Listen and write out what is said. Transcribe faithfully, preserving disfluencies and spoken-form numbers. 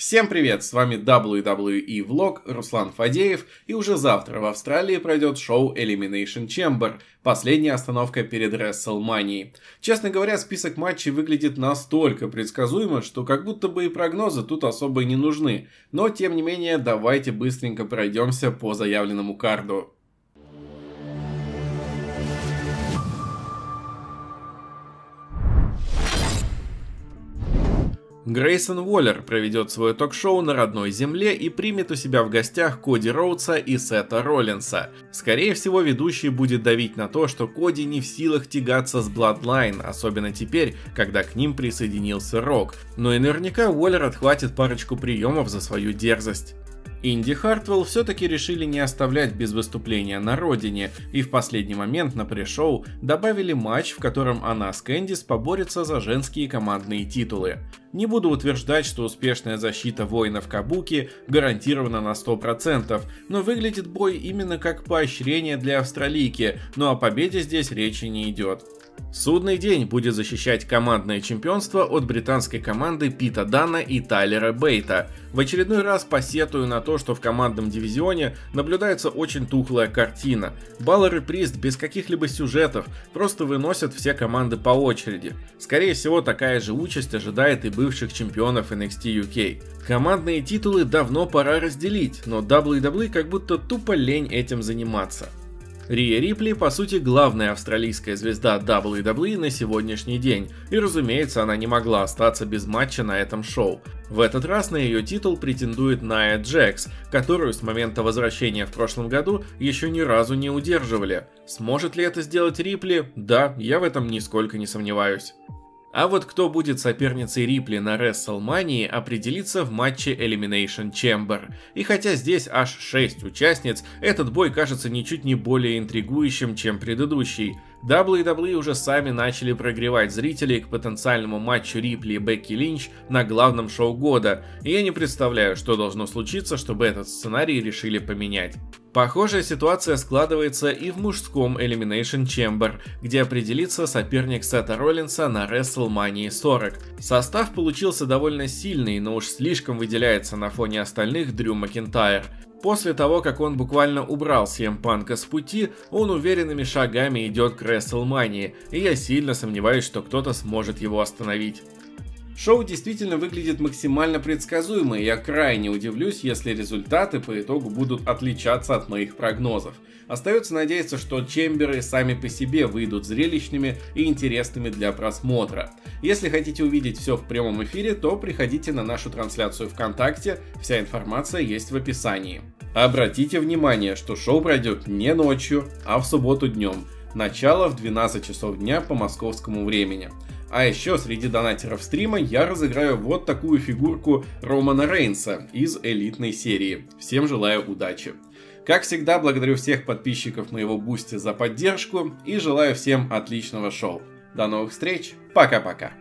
Всем привет, с вами дабл ю дабл ю и Vlog, Руслан Фадеев, и уже завтра в Австралии пройдет шоу Elimination Chamber, последняя остановка перед WrestleMania. Честно говоря, список матчей выглядит настолько предсказуемо, что как будто бы и прогнозы тут особо и не нужны, но тем не менее давайте быстренько пройдемся по заявленному карду. Грейсон Уоллер проведет свое ток-шоу на родной земле и примет у себя в гостях Коди Роудса и Сета Роллинса. Скорее всего, ведущий будет давить на то, что Коди не в силах тягаться с Bloodline, особенно теперь, когда к ним присоединился Рок. Но и наверняка Уоллер отхватит парочку приемов за свою дерзость. Инди Хартвелл все-таки решили не оставлять без выступления на родине, и в последний момент на пресс-шоу добавили матч, в котором она с Кэндис поборется за женские командные титулы. Не буду утверждать, что успешная защита воинов Кабуки гарантирована на сто процентов, но выглядит бой именно как поощрение для австралийки, но о победе здесь речи не идет. Судный день будет защищать командное чемпионство от британской команды Пита Дана и Тайлера Бейта. В очередной раз посетую на то, что в командном дивизионе наблюдается очень тухлая картина. Баллор и Прист без каких-либо сюжетов просто выносят все команды по очереди. Скорее всего, такая же участь ожидает и бывших чемпионов эн экс ти ю кей. Командные титулы давно пора разделить, но дабл ю дабл ю и как будто тупо лень этим заниматься. Рия Рипли, по сути, главная австралийская звезда дабл ю дабл ю и на сегодняшний день, и, разумеется, она не могла остаться без матча на этом шоу. В этот раз на ее титул претендует Ная Джекс, которую с момента возвращения в прошлом году еще ни разу не удерживали. Сможет ли это сделать Рипли? Да, я в этом нисколько не сомневаюсь. А вот кто будет соперницей Рипли на WrestleMania, определится в матче Elimination Chamber. И хотя здесь аж шесть участниц, этот бой кажется ничуть не более интригующим, чем предыдущий. дабл ю дабл ю и уже сами начали прогревать зрителей к потенциальному матчу Рипли и Бекки Линч на главном шоу года, и я не представляю, что должно случиться, чтобы этот сценарий решили поменять. Похожая ситуация складывается и в мужском Elimination Chamber, где определится соперник Сета Роллинса на WrestleMania сорок. Состав получился довольно сильный, но уж слишком выделяется на фоне остальных Дрю МакИнтайр. После того, как он буквально убрал Семпанка с пути, он уверенными шагами идет к WrestleMania, и я сильно сомневаюсь, что кто-то сможет его остановить. Шоу действительно выглядит максимально предсказуемо, и я крайне удивлюсь, если результаты по итогу будут отличаться от моих прогнозов. Остается надеяться, что чемберы сами по себе выйдут зрелищными и интересными для просмотра. Если хотите увидеть все в прямом эфире, то приходите на нашу трансляцию ВКонтакте, вся информация есть в описании. Обратите внимание, что шоу пройдет не ночью, а в субботу днем. Начало в двенадцать часов дня по московскому времени. А еще среди донатеров стрима я разыграю вот такую фигурку Романа Рейнса из элитной серии. Всем желаю удачи. Как всегда, благодарю всех подписчиков моего Бусти за поддержку и желаю всем отличного шоу. До новых встреч, пока-пока.